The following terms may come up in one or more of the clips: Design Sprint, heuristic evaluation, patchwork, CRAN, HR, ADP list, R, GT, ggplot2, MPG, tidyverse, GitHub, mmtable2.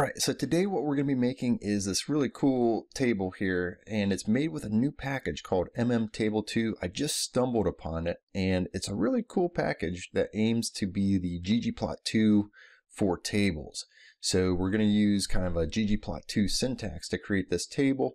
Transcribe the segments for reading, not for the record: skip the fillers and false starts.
Alright, so today what we're going to be making is this really cool table here, and it's made with a new package called mmtable2. I just stumbled upon it, and it's a really cool package that aims to be the ggplot2 for tables. So we're going to use kind of a ggplot2 syntax to create this table,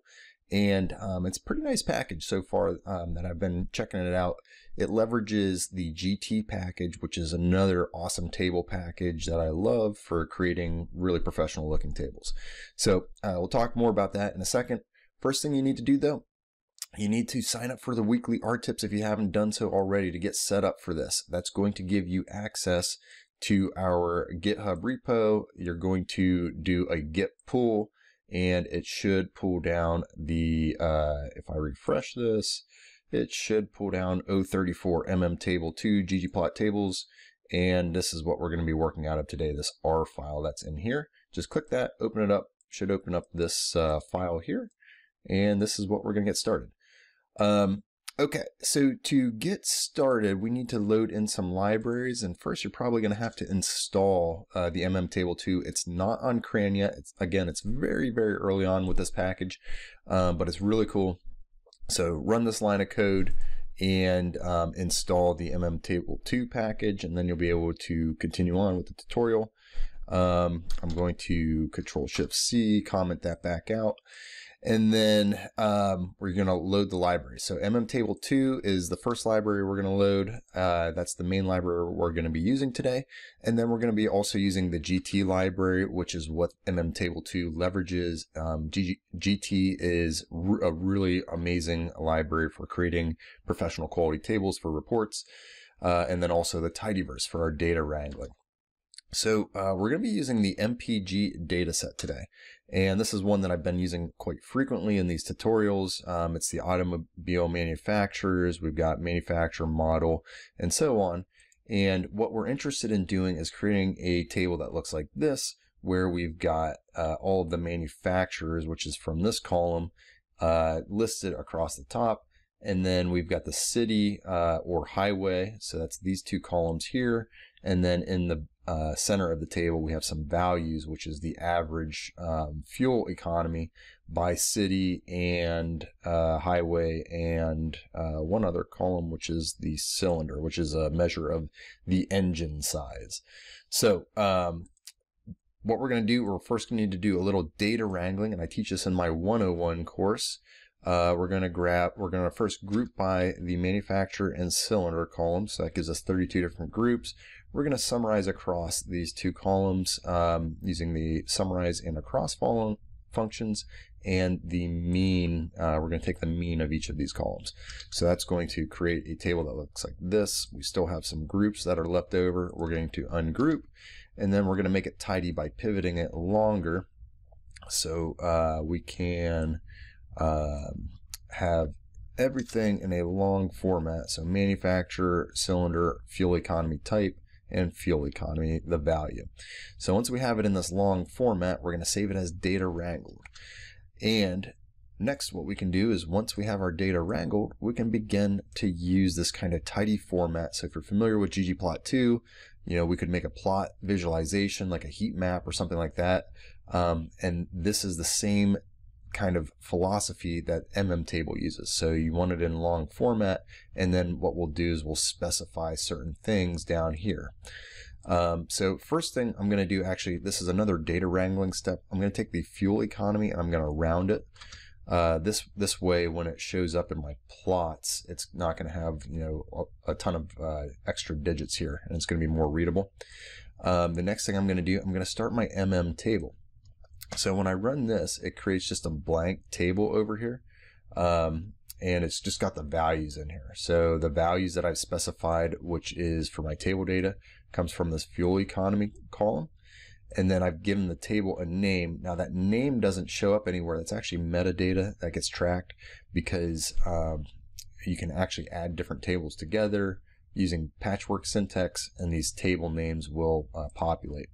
and it's a pretty nice package so far that I've been checking it out. It leverages the GT package, which is another awesome table package that I love for creating really professional looking tables. So we'll talk more about that in a second. First thing you need to do though, you need to sign up for the weekly R tips if you haven't done so already to get set up for this. That's going to give you access to our GitHub repo. You're going to do a git pull, and it should pull down the, if I refresh this, it should pull down 034 mmtable2 ggplot tables, and this is what we're going to be working out of today, this R file that's in here. Just click that, open it up, should open up this file here, and this is what we're going to get started. Okay, so to get started, we need to load in some libraries, and first you're probably going to have to install the mmtable2. It's not on CRAN yet. Again, it's very, very early on with this package, but it's really cool. So run this line of code and install the mmtable2 package, and then you'll be able to continue on with the tutorial. I'm going to Control-Shift-C, comment that back out. And then we're going to load the library. So mmtable2 is the first library we're going to load. That's the main library we're going to be using today. And then we're going to be also using the GT library, which is what mmtable2 leverages. GT is a really amazing library for creating professional quality tables for reports. And then also the tidyverse for our data wrangling. So we're going to be using the MPG dataset today, and this is one that I've been using quite frequently in these tutorials. It's the automobile manufacturers, we've got manufacturer, model, and so on. And what we're interested in doing is creating a table that looks like this, where we've got all of the manufacturers, which is from this column, listed across the top. And then we've got the city or highway, so that's these two columns here. And then in the center of the table, we have some values, which is the average fuel economy by city and highway, and one other column, which is the cylinder, which is a measure of the engine size. So what we're going to do, we're first going to need to do a little data wrangling, and I teach this in my 101 course. We're going to first group by the manufacturer and cylinder columns. So that gives us 32 different groups. We're going to summarize across these two columns using the summarize and across functions, and the mean. We're going to take the mean of each of these columns. So that's going to create a table that looks like this. We still have some groups that are left over. We're going to ungroup, and then we're going to make it tidy by pivoting it longer. So we can have everything in a long format. So manufacturer, cylinder, fuel economy type, and fuel economy, the value. So once we have it in this long format, we're going to save it as data wrangled. And next, what we can do is once we have our data wrangled, we can begin to use this kind of tidy format. So if you're familiar with ggplot2, we could make a plot visualization like a heat map or something like that. And this is the same kind of philosophy that mmtable uses. So you want it in long format, and then what we'll do is we'll specify certain things down here. So first thing I'm going to do, actually, this is another data wrangling step. I'm going to take the fuel economy and I'm going to round it. This way, when it shows up in my plots, it's not going to have a ton of extra digits here, and it's going to be more readable. The next thing I'm going to do, I'm going to start my table. So when I run this, it creates just a blank table over here, and it's just got the values in here. So the values that I've specified, which is for my table data, comes from this fuel economy column, and then I've given the table a name. Now that name doesn't show up anywhere. That's actually metadata that gets tracked, because you can actually add different tables together using patchwork syntax, and these table names will populate.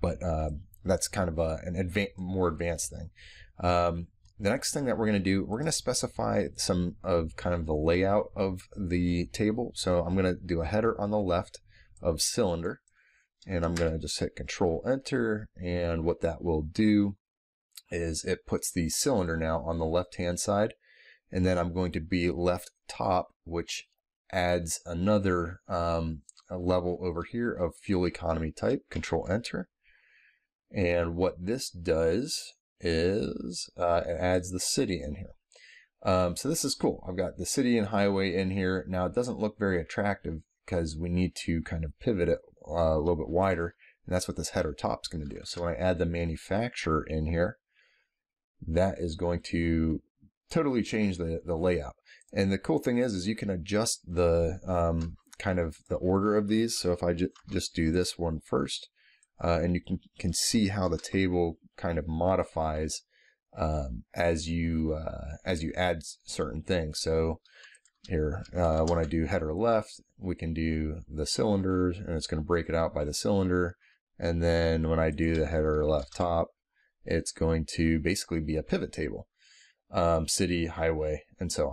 But that's kind of a more advanced thing. The next thing that we're going to do, we're going to specify some of kind of the layout of the table. So I'm going to do a header on the left of cylinder. and I'm going to just hit Control Enter, and what that will do is it puts the cylinder now on the left hand side, and then I'm going to be left top, which adds another a level over here of fuel economy type. Control Enter, and what this does is it adds the city in here. So this is cool. I've got the city and highway in here. Now it doesn't look very attractive because we need to kind of pivot it a little bit wider, and that's what this header top is going to do. So when I add the manufacturer in here, that is going to totally change the layout. And the cool thing is you can adjust the kind of the order of these. So if I just do this one first, and you can see how the table kind of modifies as you add certain things. So here, when I do header left, we can do the cylinders, and it's going to break it out by the cylinder. And then when I do the header left top, it's going to basically be a pivot table, city, highway, and so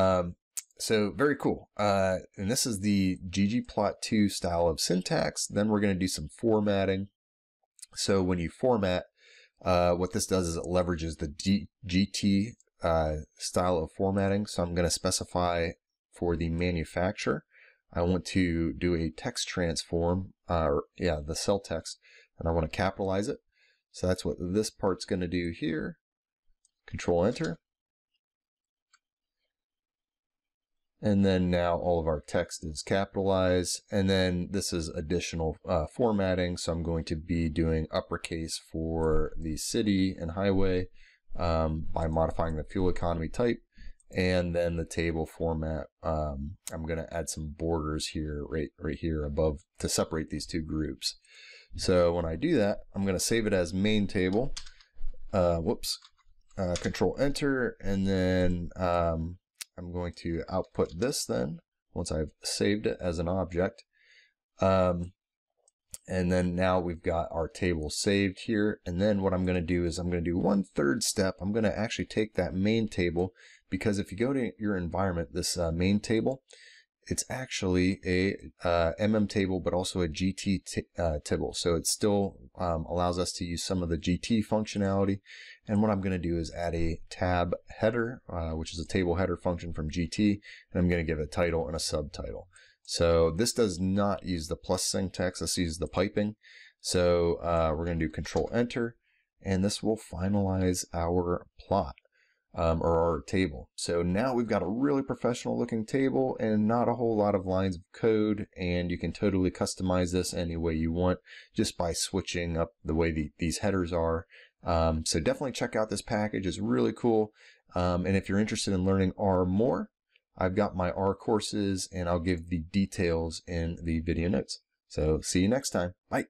on. So very cool. And this is the ggplot2 style of syntax. Then we're going to do some formatting. So when you format, what this does is it leverages the GT style of formatting. So I'm going to specify for the manufacturer, I want to do a text transform, the cell text, and I want to capitalize it. So that's what this part's going to do here. Control Enter. And then now all of our text is capitalized. And then this is additional formatting. So I'm going to be doing uppercase for the city and highway by modifying the fuel economy type. And then the table format, I'm going to add some borders here, right here above, to separate these two groups. So when I do that, I'm going to save it as main table. Control Enter, and then I'm going to output this then once I've saved it as an object. And then now we've got our table saved here. And then what I'm going to do is I'm going to do one third step. I'm going to actually take that main table, because if you go to your environment, this main table, it's actually a mm table, but also a GT table. So it still allows us to use some of the GT functionality. And what I'm going to do is add a tab header, which is a table header function from GT, and I'm going to give it a title and a subtitle. So this does not use the plus syntax. This uses the piping. So we're going to do Control Enter, and this will finalize our plot. Or our table. So now we've got a really professional looking table and not a whole lot of lines of code, and you can totally customize this any way you want just by switching up the way these headers are. So definitely check out this package. It's really cool. And if you're interested in learning R more, I've got my R courses, and I'll give the details in the video notes. So see you next time. Bye.